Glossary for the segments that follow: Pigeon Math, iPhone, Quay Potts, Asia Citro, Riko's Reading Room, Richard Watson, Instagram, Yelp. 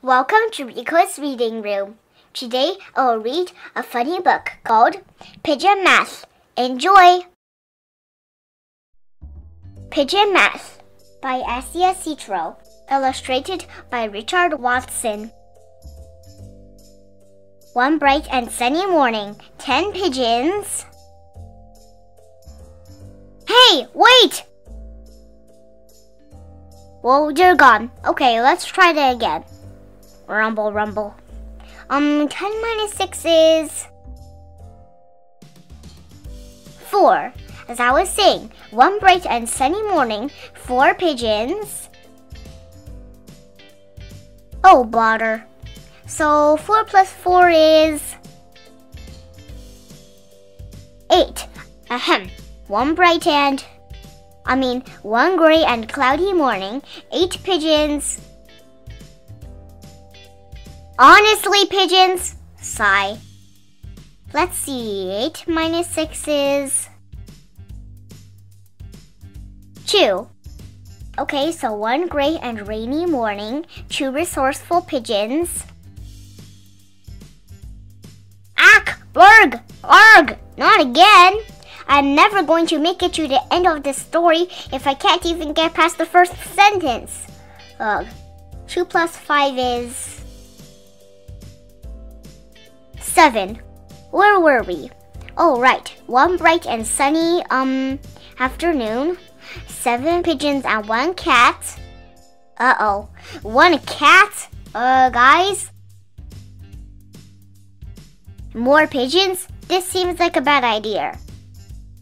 Welcome to Riko's Reading Room. Today I will read a funny book called Pigeon Math. Enjoy! Pigeon Math by Asia Citro, illustrated by Richard Watson. One bright and sunny morning, 10 pigeons... Hey, wait! Well, they're gone. Okay, let's try that again. Rumble, rumble. 10 minus 6 is... 4. As I was saying, one bright and sunny morning, 4 pigeons... Oh, bother. So, 4 plus 4 is... 8. Ahem. One gray and cloudy morning, 8 pigeons... Honestly, pigeons! Sigh. Let's see, 8 minus 6 is... 2. Okay, so one gray and rainy morning, 2 resourceful pigeons. Ack! Blurg! Arg! Not again! I'm never going to make it to the end of this story if I can't even get past the first sentence. Ugh. 2 plus 5 is... 7. Where were we? Oh, right. One bright and sunny, afternoon. 7 pigeons and 1 cat. Uh-oh. 1 cat? Guys? More pigeons? This seems like a bad idea.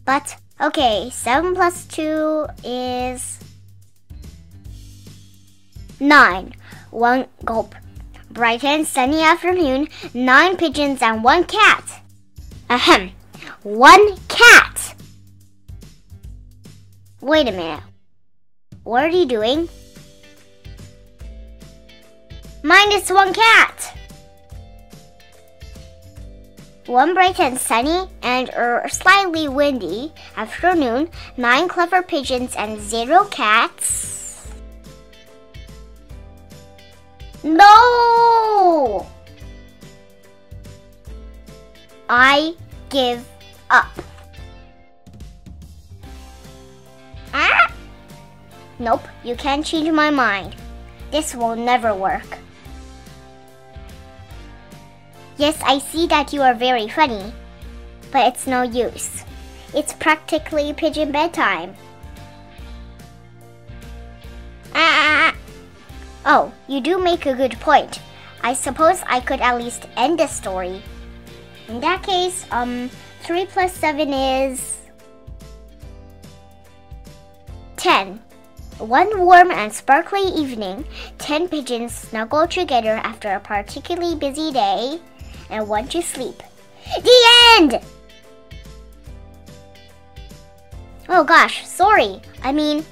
But, okay, 7 plus 2 is... 9. One gulp. Bright and sunny afternoon, 9 pigeons and 1 cat. Ahem. 1 cat! Wait a minute. What are you doing? Minus 1 cat! One bright and sunny and slightly windy afternoon, 9 clever pigeons and 0 cats. No! I give up. Ah! Nope, you can't change my mind. This will never work. Yes, I see that you are very funny, but it's no use. It's practically pigeon bedtime. Oh, you do make a good point. I suppose I could at least end the story. In that case, 3 plus 7 is... 10. One warm and sparkly evening, 10 pigeons snuggle together after a particularly busy day and want to sleep. The end! Oh gosh, sorry. The end.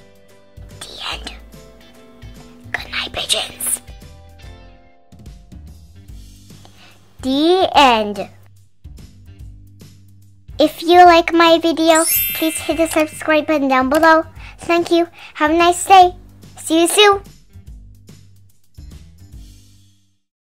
Pigeons. The end. If you like my video, please hit the subscribe button down below. Thank you. Have a nice day. See you soon.